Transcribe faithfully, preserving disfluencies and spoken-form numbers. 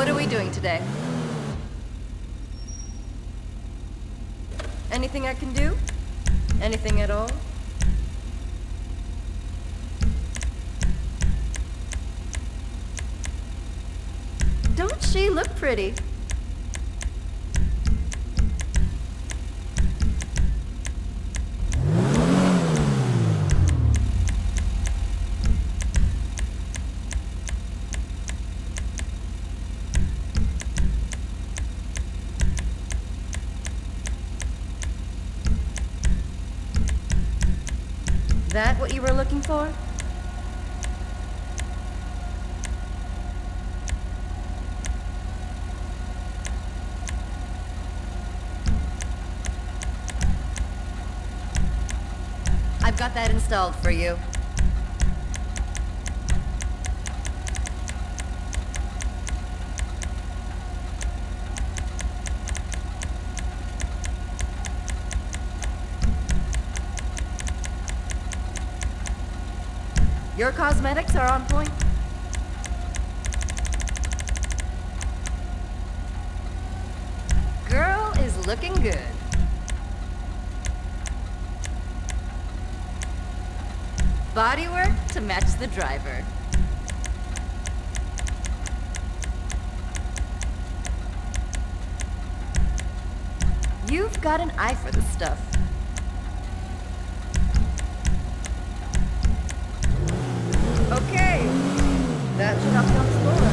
What are we doing today? Anything I can do? Anything at all? Don't she look pretty? That what you were looking for? I've got that installed for you. Your cosmetics are on point. Girl is looking good. Bodywork to match the driver. You've got an eye for the stuff. Okay, that should not be on the floor.